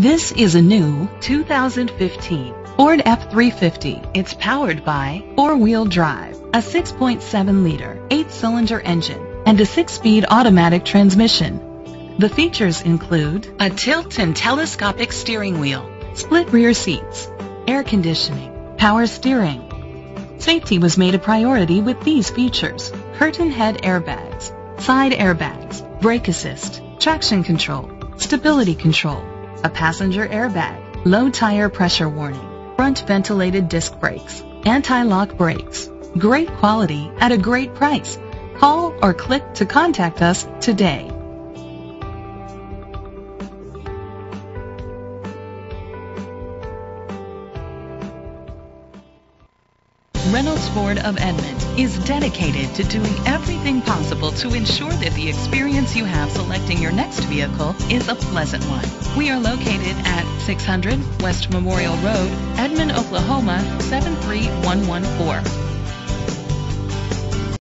This is a new 2015 Ford F-350. It's powered by four-wheel drive, a 6.7-liter, 8-cylinder engine, and a 6-speed automatic transmission. The features include a tilt and telescopic steering wheel, split rear seats, air conditioning, power steering. Safety was made a priority with these features: curtain head airbags, side airbags, brake assist, traction control, stability control, a passenger airbag, low tire pressure warning, front ventilated disc brakes, anti-lock brakes. Great quality at a great price. Call or click to contact us today. Reynolds Ford of Edmond is dedicated to doing everything possible to ensure that the experience you have selecting your next vehicle is a pleasant one. We are located at 600 West Memorial Road, Edmond, Oklahoma 73114.